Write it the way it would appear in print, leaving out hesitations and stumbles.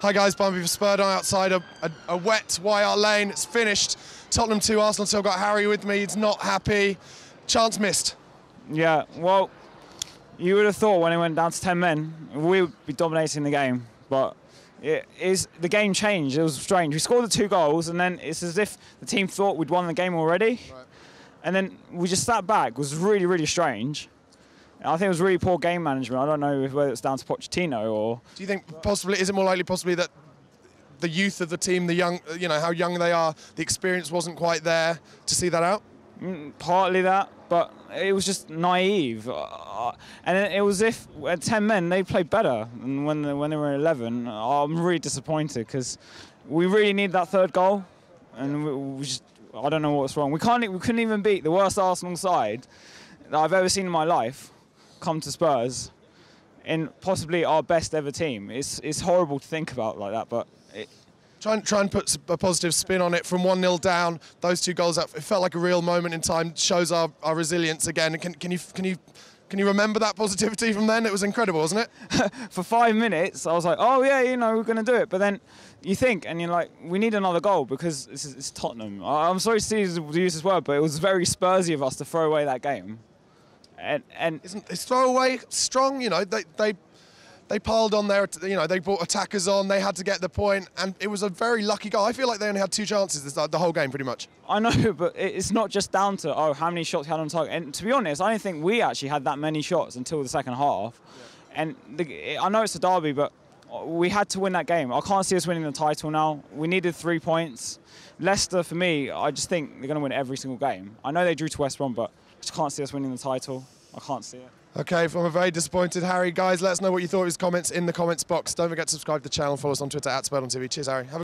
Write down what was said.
Hi guys, Bumby for Spurred On outside a wet YR lane. It's finished. Tottenham 2, Arsenal 2. I've got Harry with me. He's not happy. Chance missed. Yeah, well, you would have thought when it went down to 10 men, we would be dominating the game, but the game changed. It was strange. We scored the 2 goals, and then it's as if the team thought we'd won the game already. Right. And then we just sat back. It was really, really strange. I think it was really poor game management. I don't know whether it's down to Pochettino or... Do you think possibly, is it more likely possibly that the youth of the team, the young, you know, how young they are, the experience wasn't quite there to see that out? Partly that, but it was just naive. And it was if at 10 men, they played better than when they were 11. I'm really disappointed because we really need that third goal. And we just, I don't know what's wrong. We couldn't even beat the worst Arsenal side that I've ever seen in my life come to Spurs in possibly our best ever team. It's horrible to think about like that, but... Try and put a positive spin on it. From 1-0 down, those 2 goals up, it felt like a real moment in time, shows our resilience again. Can you remember that positivity from then? It was incredible, wasn't it? For 5 minutes, I was like, oh yeah, you know, we're going to do it. But then you think, and you're like, we need another goal because it's Tottenham. I'm sorry to use this word, but it was very Spursy of us to throw away that game. And isn't his throwaway strong? You know, they piled on there. You know, they brought attackers on. They had to get the point, and it was a very lucky goal. I feel like they only had 2 chances the whole game, pretty much. I know, but it's not just down to how many shots you had on target. And to be honest, I don't think we actually had that many shots until the second half. Yeah. And I know it's a derby, but we had to win that game. I can't see us winning the title now. We needed 3 points. Leicester, for me, I just think they're going to win every single game. I know they drew to West Brom, but I just can't see us winning the title. I can't see it. OK, from a very disappointed Harry. Guys, let us know what you thought of his comments in the comments box. Don't forget to subscribe to the channel. Follow us on Twitter @SpurredOnTV. Cheers, Harry. Have a